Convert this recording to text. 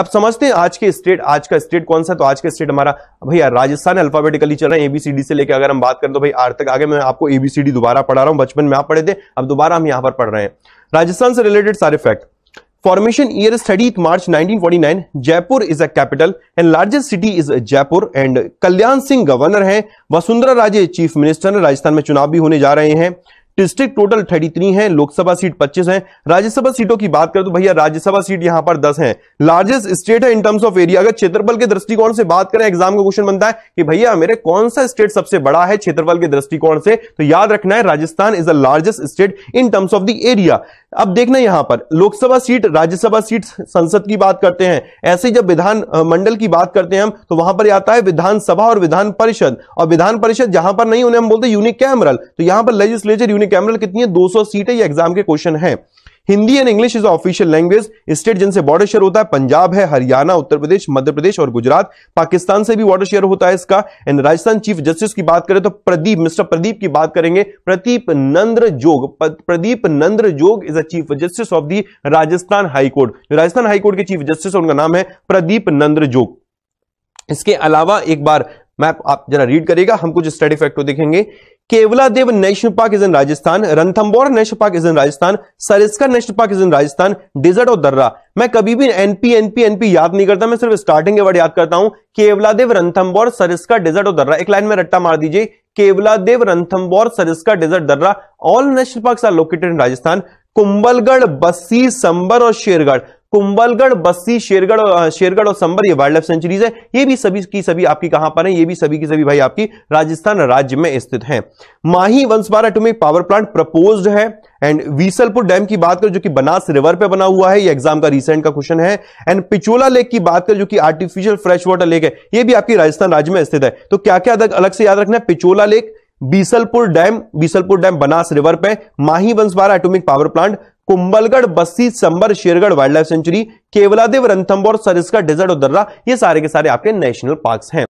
अब समझते हैं आज का स्टेट कौन सा। तो आज का स्टेट हमारा भैया राजस्थान। अल्फाबेटिकली चल रहा है एबीसीडी से लेकर अगर हम बात करें तो भाई आर तक। आगे मैं आपको एबीसीडी दोबारा पढ़ा रहा हूं, बचपन में आप पढ़े थे, अब दोबारा हम यहां पर पढ़ रहे हैं राजस्थान से रिलेटेड सारे fact. Formation year studied March 1949. Jaipur is a capital and largest city is Jaipur and Kalyan Singh governor है, वसुंधरा राजे चीफ मिनिस्टर है। राजस्थान में चुनाव भी होने जा रहे हैं। डिस्ट्रिक्ट टोटल 33 हैं, लोकसभा सीट 25 हैं। राज्यसभा सीटों की बात करें तो भैया राज्यसभा सीट यहां पर 10 हैं। लार्जेस्ट स्टेट है इन टर्म्स ऑफ एरिया। अगर क्षेत्रफल के दृष्टिकोण से बात करें, एग्जाम का क्वेश्चन बनता है कि भैया मेरे कौन सा स्टेट सबसे बड़ा है क्षेत्रफल के दृष्टिकोण से, तो याद रखना है Rajasthan is the largest state in terms of the area. अब देखना यहां पर लोकसभा सीट, राज्यसभा सीट, संसद की बात करते हैं। ऐसे जब विधान मंडल की बात करते हैं हम, तो वहां पर आता है विधानसभा और विधान परिषद। और विधान परिषद जहां पर नहीं, उन्हें हम बोलते हैं यूनिकैमरल। तो यहां पर लेजिस्लेचर यूनिकैमरल कितनी है, 200 सीटें। ये एग्जाम के क्वेश्चन है। Hindi and English is official language. State जिनसे बॉर्डर शेयर होता है, पंजाब है, हरियाणा, उत्तर प्रदेश, मध्य प्रदेश और गुजरात। पाकिस्तान से भी बॉर्डर शेयर होता है इसका। एंड राजस्थान चीफ जस्टिस की बात करें तो प्रदीप, मिस्टर प्रदीप की बात करेंगे, प्रदीप नंद्र जोग। Pradeep Nandrajog is a chief justice of the Rajasthan high court. Rajasthan high court के चीफ जस्टिस, उनका नाम है प्रदीप नंद्र जोग। इसके अलावा एक बार मैप आप जरा रीड करेगा, हम कुछ स्टडी फैक्ट को देखेंगे। Keoladeo national park is in Rajasthan, Ranthambore national park is in Rajasthan, Sariska national park is in Rajasthan, desert और दर्रा। मैं कभी भी एनपी याद नहीं करता, मैं सिर्फ स्टार्टिंग के वर्ड याद करता हूं। केवलादेव, रणथंबोर, सरिस्का, डिजर्ट और दर्रा। एक लाइन में रट्टा मार दीजिए, Keoladeo, Ranthambore, Sariska, desert, Darrah, all national park are located in Rajasthan. Kumbhalgarh, Bassi, Sambhar और शेरगढ़। कुंभलगढ़, बस्सी, शेरगढ़ और संभर ये वाइल्ड लाइफ सेंचुरीज है। ये भी सभी की सभी आपकी कहां पर है, ये भी सभी की सभी भाई आपकी राजस्थान राज्य में स्थित हैं। Mahi Banswara atomic power plant proposed है। एंड बीसलपुर डैम की बात करें जो कि बनास रिवर पे बना हुआ है, ये एग्जाम का रिसेंट का क्वेश्चन है। एंड पिचोला लेक की बात करें जो कि आर्टिफिशियल फ्रेश वाटर लेक है, ये भी आपकी राजस्थान राज्य में स्थित है। तो क्या क्या अलग से याद रखना है, Pichola lake, Bisalpur dam Banas river पे, Mahi Banswara atomic power plant, Kumbhalgarh, Bassi, Sambhar, Shergarh wildlife sanctuary, Keoladeo, Ranthambore, Sariska, desert और दर्रा, ये सारे के सारे आपके नेशनल पार्क्स हैं।